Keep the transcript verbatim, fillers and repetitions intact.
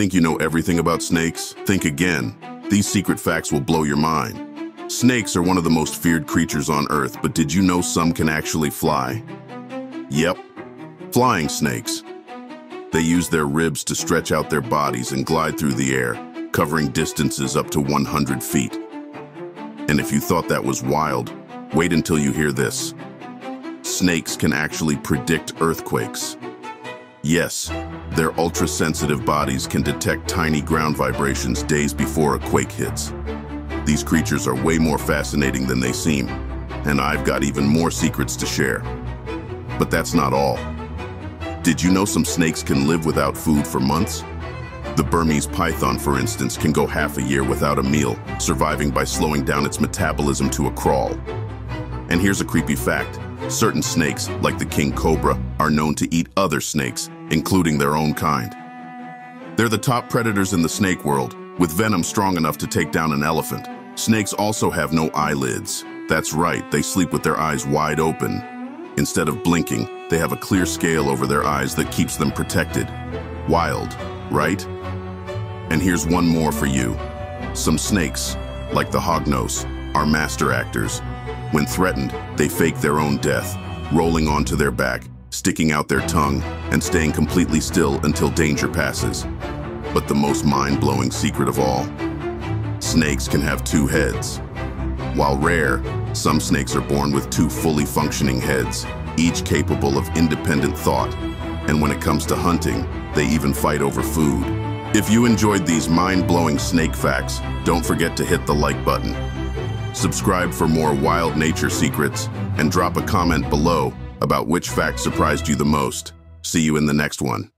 Think you know everything about snakes? Think again. These secret facts will blow your mind. Snakes are one of the most feared creatures on Earth, but did you know some can actually fly? Yep, flying snakes. They use their ribs to stretch out their bodies and glide through the air, covering distances up to one hundred feet. And if you thought that was wild, wait until you hear this. Snakes can actually predict earthquakes. Yes, their ultra-sensitive bodies can detect tiny ground vibrations days before a quake hits. These creatures are way more fascinating than they seem, and I've got even more secrets to share. But that's not all. Did you know some snakes can live without food for months? The Burmese python, for instance, can go half a year without a meal, surviving by slowing down its metabolism to a crawl. And here's a creepy fact. Certain snakes, like the king cobra, are known to eat other snakes, including their own kind. They're the top predators in the snake world, with venom strong enough to take down an elephant. Snakes also have no eyelids. That's right, they sleep with their eyes wide open. Instead of blinking, they have a clear scale over their eyes that keeps them protected. Wild, right? And here's one more for you. Some snakes, like the hognose, are master actors. When threatened, they fake their own death, rolling onto their back, sticking out their tongue, and staying completely still until danger passes. But the most mind-blowing secret of all, snakes can have two heads. While rare, some snakes are born with two fully functioning heads, each capable of independent thought. And when it comes to hunting, they even fight over food. If you enjoyed these mind-blowing snake facts, don't forget to hit the like button. Subscribe for more wild nature secrets, and drop a comment below about which fact surprised you the most. See you in the next one.